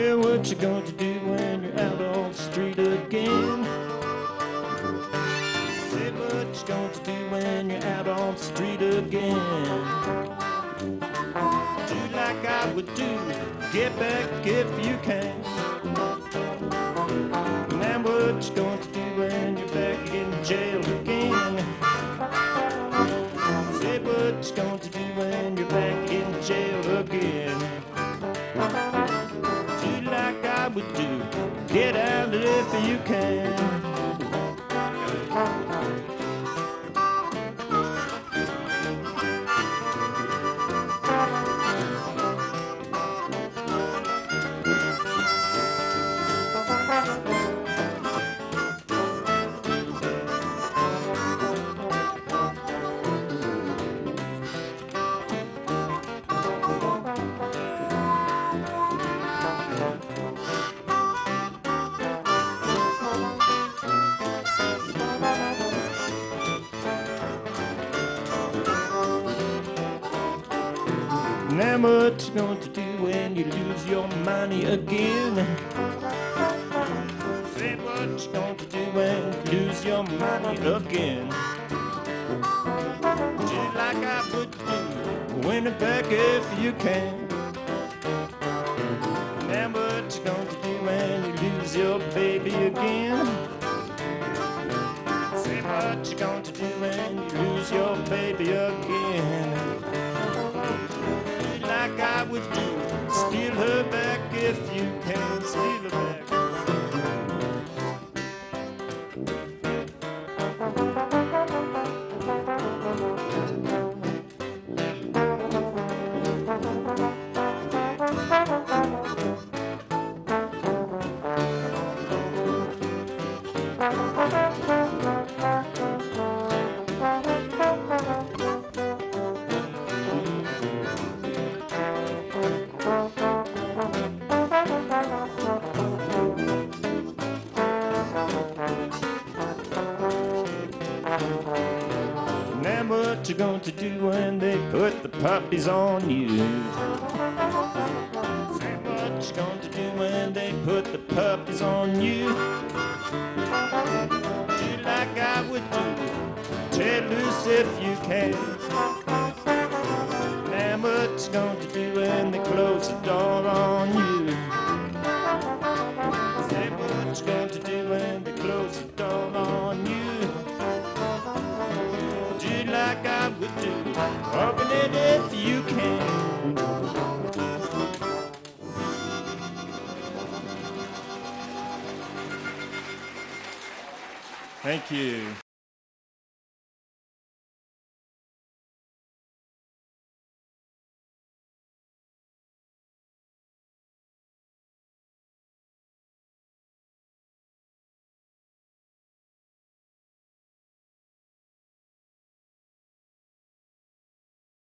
Well, what you gonna do when you're out on the street again? Say what you gonna do when you're out on the street again. Do like I would do, get back if you can. Now what you gonna do when you're back in jail again? Say what you gonna do when you're back in jail again. Do like I would do, get out if you can. Now what you gonna do when you lose your money again? Say what you gonna do when you lose your money again. Do like I would do, win it back if you can. Now what you gonna do when you lose your baby again? Say what you gonna do when you lose your baby again. Like I would do, steal her back if you can, steal her back. What you going to do when they put the puppies on you? Say what you going to do when they put the puppies on you? Do like I would do, tear loose if you can. Now what you going to do when they close the door on you? Say what you going to do when they close the door on you? Like I would do, open it if you can. Thank you.